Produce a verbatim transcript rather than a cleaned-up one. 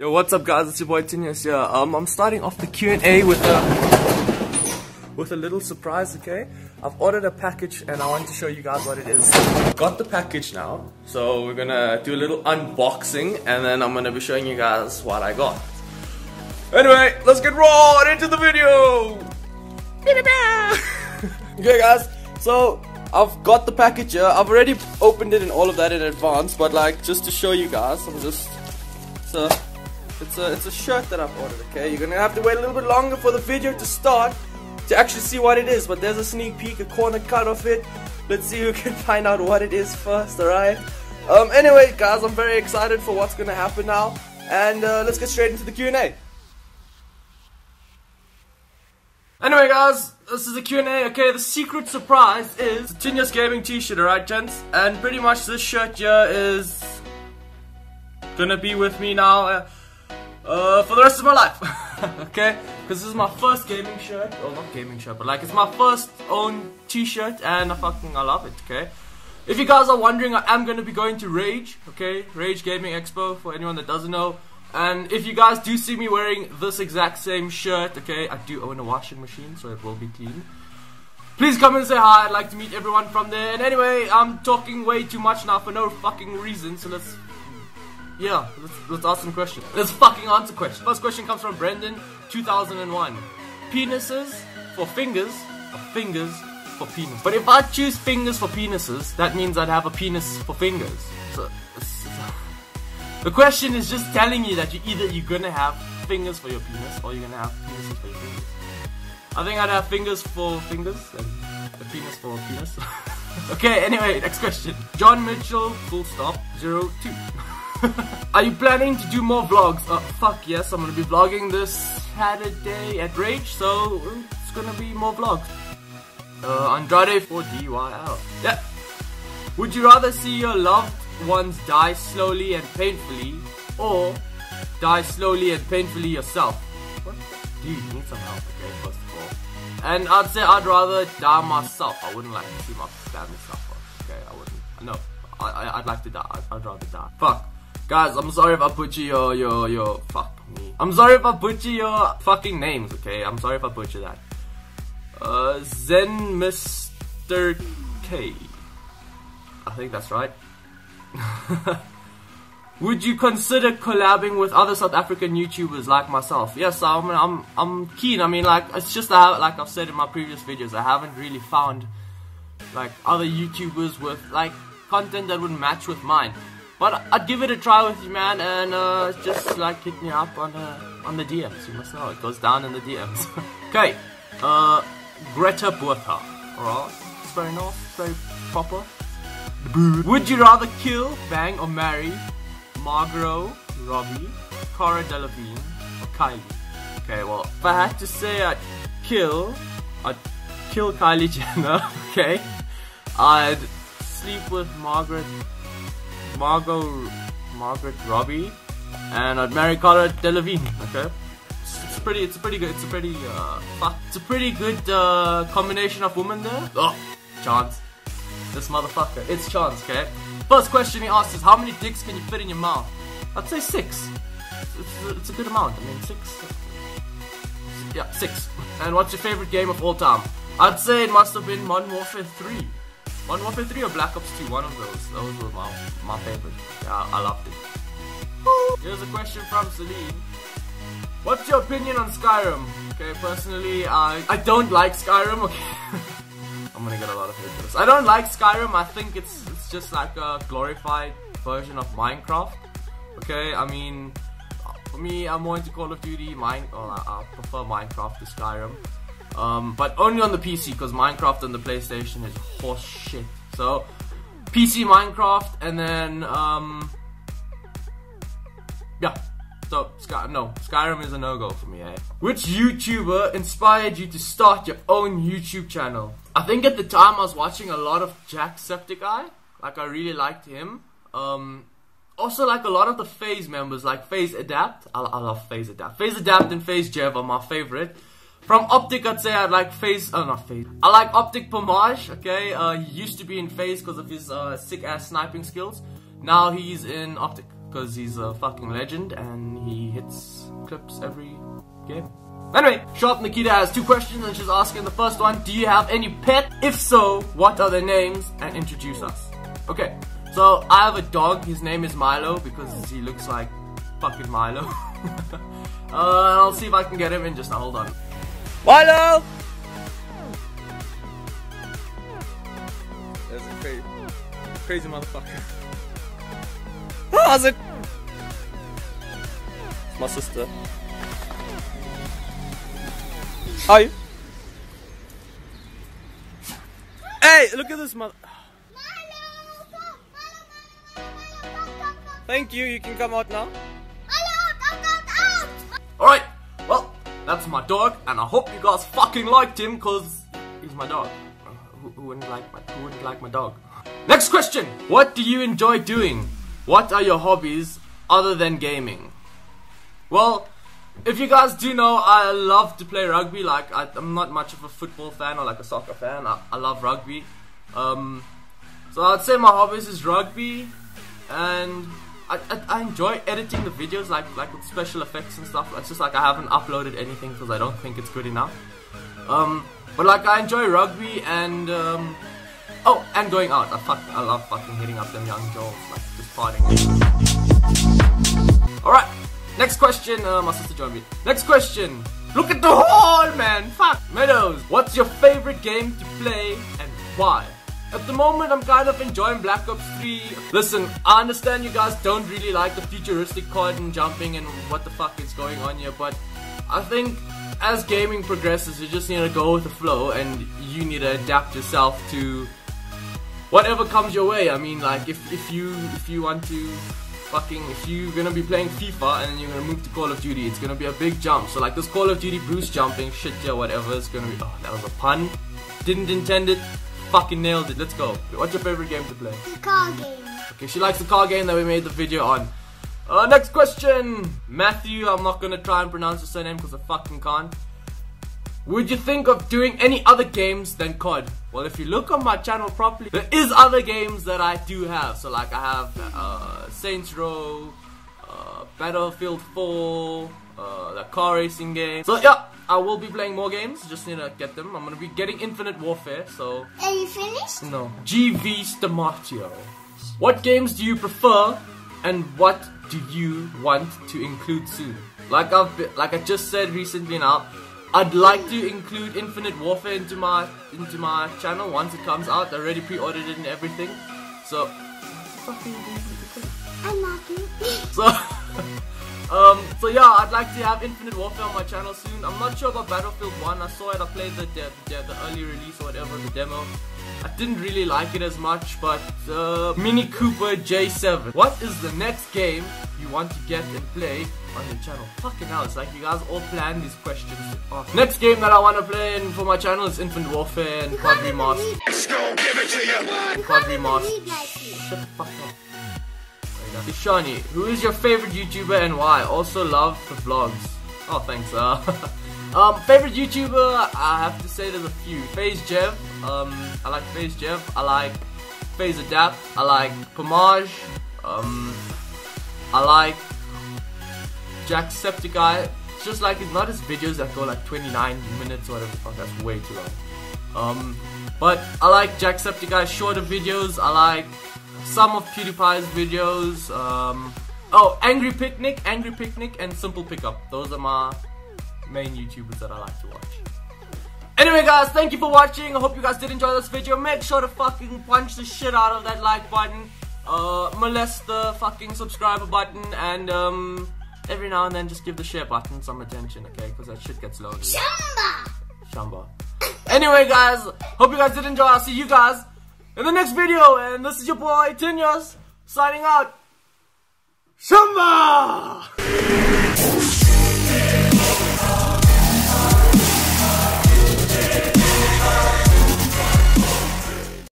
Yo, what's up guys, it's your boy Tinius here. Um, I'm starting off the Q and A with a, with a little surprise, okay? I've ordered a package and I want to show you guys what it is. I've got the package now, so we're gonna do a little unboxing and then I'm gonna be showing you guys what I got. Anyway, let's get raw into the video! Okay guys, so I've got the package here. I've already opened it and all of that in advance, but like, just to show you guys, I'm just... so. It's a, it's a shirt that I've ordered, okay? You're gonna have to wait a little bit longer for the video to start to actually see what it is, but there's a sneak peek, a corner cut of it. Let's see who can find out what it is first, alright? Um, anyway, guys, I'm very excited for what's gonna happen now, and uh, let's get straight into the Q and A. Anyway, guys, this is the Q and A, okay? The secret surprise is the Tinyoss Gaming t-shirt, alright, gents? And pretty much this shirt here is gonna be with me now. Uh, Uh, for the rest of my life, okay? Because this is my first gaming shirt, or not gaming shirt, but like it's my first own t-shirt and I fucking, I love it, okay? If you guys are wondering, I am going to be going to Rage, okay? Rage Gaming Expo, for anyone that doesn't know. And if you guys do see me wearing this exact same shirt, okay? I do own a washing machine, so it will be clean. Please come and say hi, I'd like to meet everyone from there. And anyway, I'm talking way too much now for no fucking reason, so let's... Yeah, let's, let's ask some questions. Let's fucking answer questions. First question comes from Brendan, two thousand one. Penises for fingers, or fingers for penis. But if I choose fingers for penises, that means I'd have a penis for fingers. So, it's, it's, the question is just telling you that you either you're gonna have fingers for your penis, or you're gonna have penises for your fingers. I think I'd have fingers for fingers, and a penis for a penis. Okay, anyway, next question. John Mitchell, full stop, zero two. Are you planning to do more vlogs? Uh, fuck yes, I'm gonna be vlogging this Saturday at Rage, so it's gonna be more vlogs. Uh, Andrade for D Y L. Yeah. Would you rather see your loved ones die slowly and painfully, or die slowly and painfully yourself? What? Dude, you need some help, okay, first of all. And I'd say I'd rather die myself. I wouldn't like to see my family suffer, okay? I wouldn't. No, I, I, I'd like to die. I'd, I'd rather die. Fuck. Guys, I'm sorry if I butcher your, your, your, fuck me. I'm sorry if I butcher your fucking names, okay? I'm sorry if I butcher that. Uh, Zen Mister K. I think that's right. Would you consider collabing with other South African YouTubers like myself? Yes, I'm, I'm, I'm keen. I mean, like, it's just that, like I've said in my previous videos, I haven't really found, like, other YouTubers with, like, content that would match with mine. But I'd give it a try with you, man, and uh, just like hit me up on uh, on the D Ms. You must know it goes down in the D Ms. Okay, uh, Greta Buerta. Alright, it's very nice, very proper. Would you rather kill, bang, or marry Margot Robbie, Cara Delevingne, or Kylie? Okay, well, if I had to say I'd kill, I'd kill Kylie Jenner. Okay, I'd sleep with Margaret. Margot, Margaret Robbie, and I'd marry Cara Delevingne. Okay, it's, it's pretty, it's a pretty good, it's a pretty, uh, it's a pretty good uh, combination of women there. Oh, Chance, this motherfucker, it's Chance. Okay, first question he asks is how many dicks can you fit in your mouth? I'd say six. It's, it's a good amount. I mean, six. six. Yeah, six. And what's your favorite game of all time? I'd say it must have been Modern Warfare three. Modern Warfare three or Black Ops two, one of those. Those were my, my favorite. Yeah, I loved it. Here's a question from Celine. What's your opinion on Skyrim? Okay, personally, I, I don't like Skyrim. Okay, I'm gonna get a lot of hate for this. I don't like Skyrim. I think it's, it's just like a glorified version of Minecraft. Okay, I mean, for me, I'm more into Call of Duty. Mine, oh, I, I prefer Minecraft to Skyrim. Um, but only on the P C, because Minecraft on the PlayStation is horse shit. So, P C Minecraft, and then, um, yeah. So, Sky no, Skyrim is a no-go for me, eh? Which YouTuber inspired you to start your own YouTube channel? I think at the time I was watching a lot of Jacksepticeye. Like, I really liked him. Um, also, like, a lot of the FaZe members, like FaZe Adapt. I, I love FaZe Adapt. FaZe Adapt and FaZe Jev are my favorite. From Optic, I'd say I'd like FaZe, oh not FaZe, I like OpTic Pamaj, okay, uh, he used to be in FaZe because of his uh, sick ass sniping skills, now he's in Optic, because he's a fucking legend and he hits clips every game. Anyway, Sharp Nikita has two questions and she's asking the first one, do you have any pet? If so, what are their names? And introduce us. Okay, so I have a dog, his name is Milo because he looks like fucking Milo. uh, I'll see if I can get him in just a hold on. Milo! That's a crazy, crazy motherfucker. How's it? It's my sister. How are you? Hey, look at this mother. Milo, come, Milo, Milo, Milo, Milo, come, come, come. Thank you. You can come out now. Milo, out, out, out. All right. Well, that's my dog, and I hope you guys fucking liked him, cause he's my dog. Who, who wouldn't like my Who wouldn't like my dog? Next question. What do you enjoy doing? What are your hobbies other than gaming? Well, if you guys do know, I love to play rugby. Like, I, I'm not much of a football fan or like a soccer fan. I, I love rugby. Um, so I'd say my hobbies is rugby, and I, I, I enjoy editing the videos, like like with special effects and stuff. It's just like I haven't uploaded anything because I don't think it's good enough. Um, but like I enjoy rugby and um, oh, and going out. I fuck, I love fucking hitting up them young girls, like just partying. All right. Next question, uh, my sister joined me. Next question. Look at the hall, man. Fuck. Meadows, what's your favorite game to play and why? At the moment, I'm kind of enjoying Black Ops three. Listen, I understand you guys don't really like the futuristic card and jumping and what the fuck is going on here, but I think as gaming progresses, you just need to go with the flow and you need to adapt yourself to whatever comes your way. I mean, like, if, if you if you want to... Fucking, if you're gonna be playing FIFA and then you're gonna move to Call of Duty, it's gonna be a big jump. So like this Call of Duty Bruce jumping shit yeah, whatever, it's gonna be. Oh, that was a pun. Didn't intend it. Fucking nailed it. Let's go. What's your favorite game to play? The car game. Okay, she likes the car game that we made the video on. Uh, next question, Matthew. I'm not gonna try and pronounce your surname because I fucking can't. Would you think of doing any other games than C O D? Well, if you look on my channel properly, there is other games that I do have. So like I have uh, Saints Row, uh, Battlefield four, uh, the car racing game. So yeah, I will be playing more games, just need to get them. I'm going to be getting Infinite Warfare, so... Are you finished? No. G V Stamatio. What games do you prefer and what do you want to include soon? Like I've been, like I just said recently now, I'd like to include Infinite Warfare into my into my channel once it comes out. I already pre-ordered it and everything. So what the fuck are you doing with the I love you. So um so yeah, I'd like to have Infinite Warfare on my channel soon. I'm not sure about Battlefield one. I saw it, I played the de de the early release or whatever, the demo. I didn't really like it as much, but uh Mini Cooper J seven. What is the next game you want to get and play on the channel? Fucking hell, it's like you guys all plan these questions. Awesome. Next game that I want to play in for my channel is Infinite Warfare and C O D Remastered. Let's go, give it to you! C O D Remastered. Shut the fuck up. Ishani, who is your favorite YouTuber and why? Also love the vlogs. Oh, thanks. Uh, um, favorite YouTuber, I have to say there's a few. FaZe Jev. Um, I like FaZe Jev. I like FaZe Adapt. I like Pamaj. Um... I like Jacksepticeye. It's just like it's not his videos that go like twenty-nine minutes or whatever the fuck, that's way too long. Um, but I like Jacksepticeye's shorter videos. I like some of PewDiePie's videos. Um, oh, Angry Picnic, Angry Picnic, and Simple Pickup. Those are my main YouTubers that I like to watch. Anyway guys, thank you for watching. I hope you guys did enjoy this video. Make sure to fucking punch the shit out of that like button. Uh, molest the fucking subscriber button, and um, every now and then just give the share button some attention, okay? Because that shit gets lonely. Shamba! Shamba. Anyway guys, hope you guys did enjoy. I'll see you guys in the next video, and this is your boy Tinius signing out. Shamba!